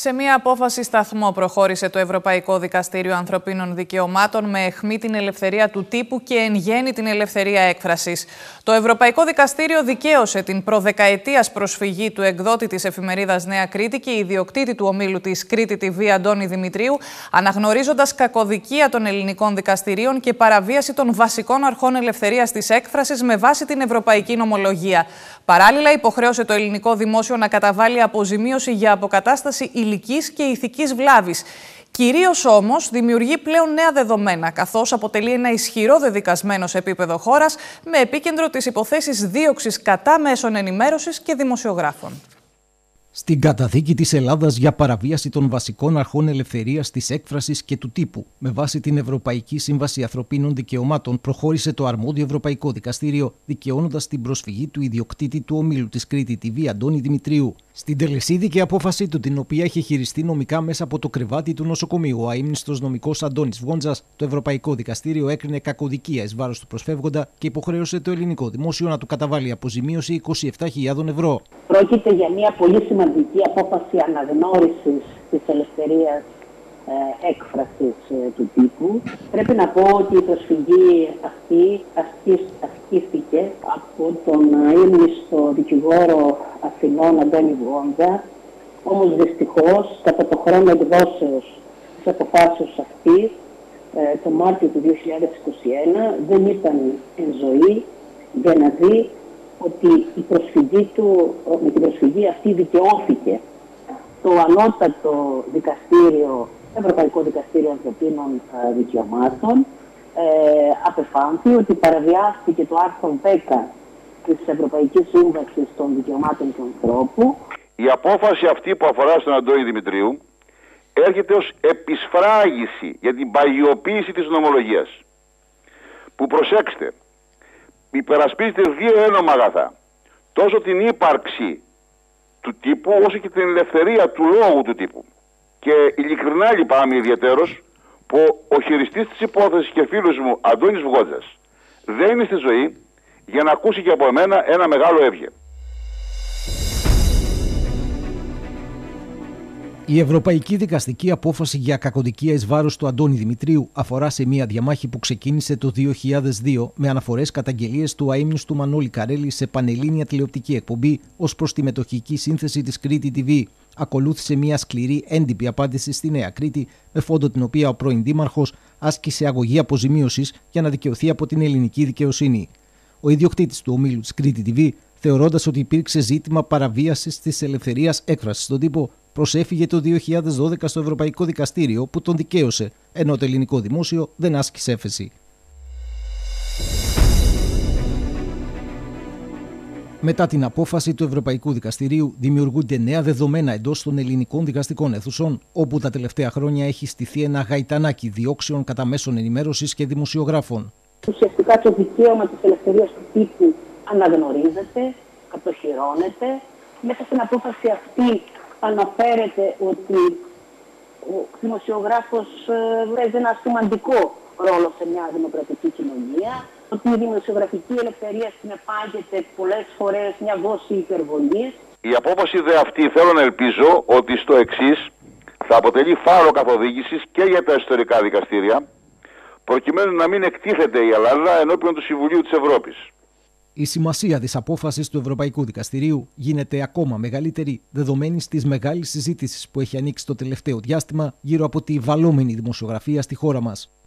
Σε μία απόφαση σταθμό προχώρησε το Ευρωπαϊκό Δικαστήριο Ανθρωπίνων Δικαιωμάτων με αιχμή την ελευθερία του τύπου και εν γέννη την ελευθερία έκφρασης. Το Ευρωπαϊκό Δικαστήριο δικαίωσε την προδεκαετίας προσφυγή του εκδότη της εφημερίδας Νέα Κρήτη και ιδιοκτήτη του ομίλου της Crete TV Αντώνη Δημητρίου, αναγνωρίζοντας κακοδικία των ελληνικών δικαστηρίων και παραβίαση των βασικών αρχών ελευθερίας της έκφρασης με βάση την ευρωπαϊκή νομολογία. Παράλληλα, υποχρέωσε το ελληνικό δημόσιο να καταβάλει αποζημίωση για αποκατάσταση υλικής και ηθικής βλάβης. Κυρίως όμως δημιουργεί πλέον νέα δεδομένα, καθώς αποτελεί ένα ισχυρό δεδικασμένο σε επίπεδο χώρας, με επίκεντρο τις υποθέσεις δίωξης κατά μέσων ενημέρωσης και δημοσιογράφων. Στην καταδίκη της Ελλάδας για παραβίαση των βασικών αρχών ελευθερίας της έκφρασης και του τύπου, με βάση την Ευρωπαϊκή Σύμβαση Ανθρωπίνων Δικαιωμάτων, προχώρησε το αρμόδιο Ευρωπαϊκό Δικαστήριο, δικαιώνοντας την προσφυγή του ιδιοκτήτη του ομίλου της Crete TV Αντώνη Δημητρίου. Στην τελεσίδικη απόφαση του, την οποία είχε χειριστεί νομικά μέσα από το κρεβάτι του νοσοκομείου ο αείμνηστος νομικός Αντώνης Βγόντζας, το Ευρωπαϊκό Δικαστήριο έκρινε κακοδικία εις βάρος του προσφεύγοντα και υποχρέωσε το ελληνικό δημόσιο να του καταβάλει αποζημίωση 27.000 ευρώ. Πρόκειται για μια πολύ σημαντική απόφαση αναγνώρισης της ελευθερίας έκφρασης του τύπου. Πρέπει να πω ότι η προσφυγή αυτή ασκήθηκε από τον αείμνηστο δικηγόρο Αθηνών Αντώνη Βγόντζα, όμως δυστυχώς κατά το χρόνο εκδόσεως της αποφάσεως αυτή, το Μάρτιο του 2021, δεν ήταν εν ζωή για να δει ότι η προσφυγή του, με την προσφυγή αυτή δικαιώθηκε. Το ανώτατο δικαστήριο, Ευρωπαϊκό Δικαστήριο Ανθρωπίνων Δικαιωμάτων, απεφάνθη ότι παραβιάστηκε το άρθρο 10 της Ευρωπαϊκής Σύμβασης των Δικαιωμάτων του Ανθρώπου. Η απόφαση αυτή που αφορά στον Αντώνη Δημητρίου έρχεται ως επισφράγηση για την παγιοποίηση της νομολογίας. Που προσέξτε, υπερασπίζεται δύο ένομα αγαθά. Τόσο την ύπαρξη του τύπου, όσο και την ελευθερία του λόγου του τύπου. Και ειλικρινά λυπάμαι ιδιαίτερος που ο χειριστής της υπόθεσης και φίλος μου Αντώνης Βγότζας δεν είναι στη ζωή για να ακούσει και από εμένα ένα μεγάλο έβγε. Η Ευρωπαϊκή Δικαστική Απόφαση για κακοδικία εις βάρος του Αντώνη Δημητρίου αφορά σε μια διαμάχη που ξεκίνησε το 2002 με αναφορές καταγγελίες του αείμνηστου Μανώλη Καρέλη σε πανελλήνια τηλεοπτική εκπομπή ως προς τη μετοχική σύνθεση της Crete TV. Ακολούθησε μια σκληρή έντυπη απάντηση στη Νέα Κρήτη, με φόντο την οποία ο πρώην δήμαρχος άσκησε αγωγή αποζημίωσης για να δικαιωθεί από την ελληνική δικαιοσύνη. Ο ιδιοκτήτης του ομίλου της Crete TV, θεωρώντας ότι υπήρξε ζήτημα παραβίασης της ελευθερίας έκφρασης στον τύπο, προσέφυγε το 2012 στο Ευρωπαϊκό Δικαστήριο που τον δικαίωσε, ενώ το ελληνικό δημόσιο δεν άσκησε έφεση. Μετά την απόφαση του Ευρωπαϊκού Δικαστηρίου, δημιουργούνται νέα δεδομένα εντός των ελληνικών δικαστικών αιθουσών, όπου τα τελευταία χρόνια έχει στηθεί ένα γαϊτανάκι διώξεων κατά μέσων ενημέρωσης και δημοσιογράφων. Ουσιαστικά το δικαίωμα της ελευθερίας του τύπου αναγνωρίζεται, κατοχυρώνεται. Μέσα στην απόφαση αυτή αναφέρεται ότι ο δημοσιογράφος βρέζει ένα σημαντικό ρόλο σε μια δημοκρατική κοινωνία, ότι η δημοσιογραφική ελευθερία συνεπάγεται πολλές φορές μια δόση υπερβολής. Η απόφαση δε αυτή θέλω να ελπίζω ότι στο εξής θα αποτελεί φάρο καθοδήγησης και για τα ιστορικά δικαστήρια, προκειμένου να μην εκτίθεται η Ελλάδα ενώπιον του Συμβουλίου της Ευρώπης. Η σημασία της απόφασης του Ευρωπαϊκού Δικαστηρίου γίνεται ακόμα μεγαλύτερη, δεδομένης της μεγάλης συζήτησης που έχει ανοίξει το τελευταίο διάστημα γύρω από τη βαλόμενη δημοσιογραφία στη χώρα μας.